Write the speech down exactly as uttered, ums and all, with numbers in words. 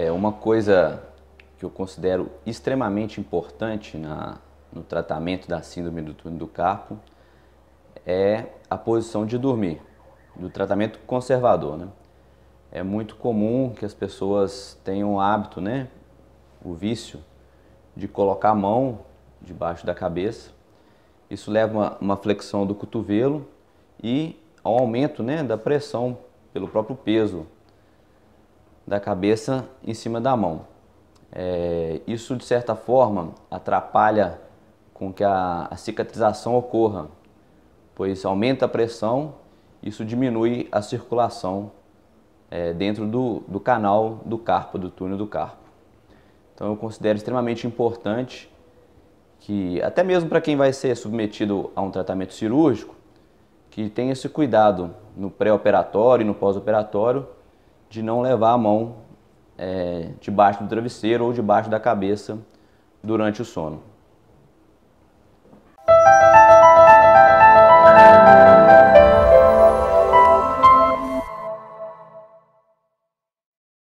É uma coisa que eu considero extremamente importante na, no tratamento da síndrome do túnel do carpo é a posição de dormir, do tratamento conservador, né? É muito comum que as pessoas tenham o hábito, né, o vício, de colocar a mão debaixo da cabeça. Isso leva a uma, uma flexão do cotovelo e ao aumento, né, da pressão pelo próprio peso da cabeça em cima da mão. É, isso, de certa forma, atrapalha com que a, a cicatrização ocorra, pois aumenta a pressão, isso diminui a circulação é, dentro do, do canal do carpo, do túnel do carpo. Então eu considero extremamente importante que, até mesmo para quem vai ser submetido a um tratamento cirúrgico, que tenha esse cuidado no pré-operatório e no pós-operatório de não levar a mão é, debaixo do travesseiro ou debaixo da cabeça durante o sono.